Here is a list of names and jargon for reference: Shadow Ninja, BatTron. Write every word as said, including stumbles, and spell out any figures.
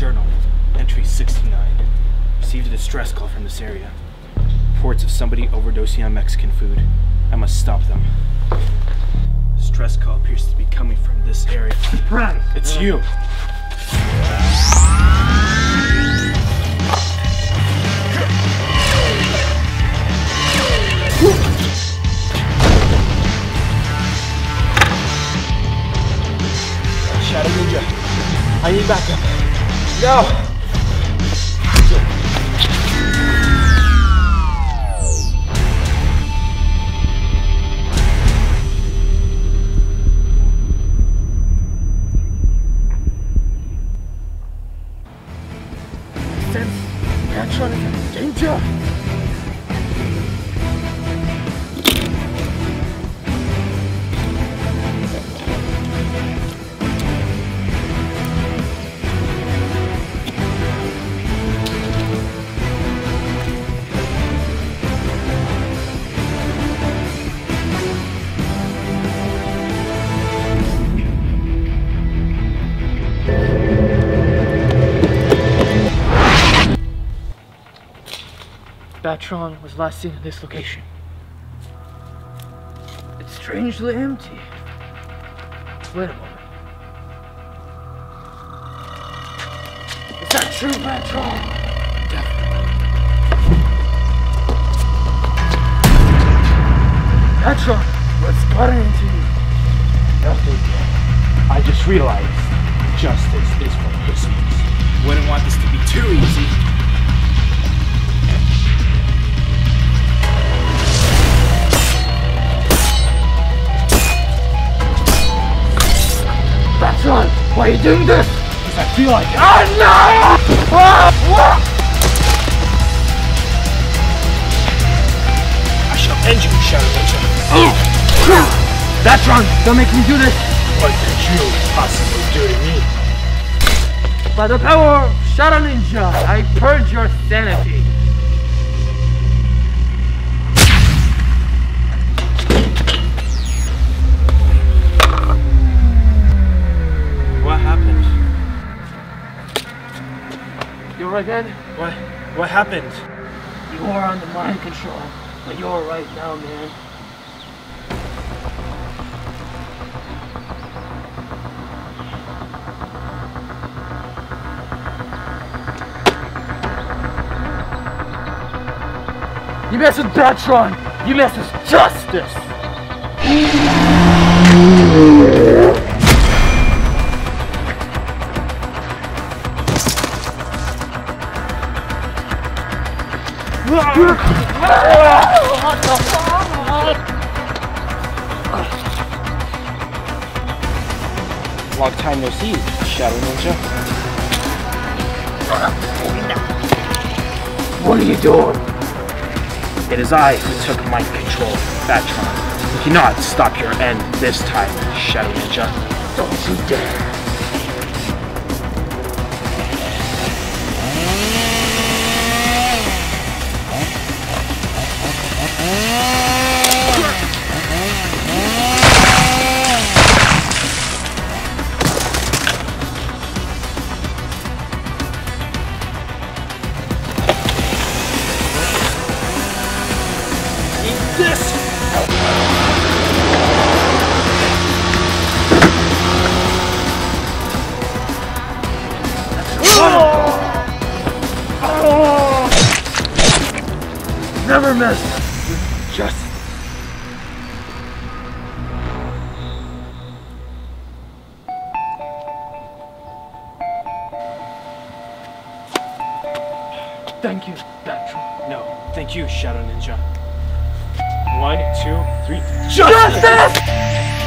Journal, entry sixty-nine. Received a distress call from this area. Reports of somebody overdosing on Mexican food. I must stop them. Distress call appears to be coming from this area. Surprise! It's uh. you! Shadow Ninja, I need backup. No! BatTron is in danger! BatTron was last seen in this location. It's strangely empty. Wait a moment. Is that true, BatTron? Definitely. BatTron, what's gotten into you? Nothing. I just realized justice is for pussies. Wouldn't want this to be too easy. Why are you doing this? Because I feel like it. Oh no! I shall end you, Shadow Ninja. Oh. That's wrong. Don't make me do this. What could you possibly do to me? By the power of Shadow Ninja, I purge your sanity. Again? What? What happened? You are under mind control, but you're alright now, man. You mess with BatTron, you mess with justice! What the fuck? Long time no see, Shadow Ninja. What are you doing? It is I who took mind control, BatTron. You cannot stop your end this time, Shadow Ninja. Don't you dare. Never mess with justice. Thank you, BatTron. No, thank you, Shadow Ninja. One, two, three. Justice! Justice!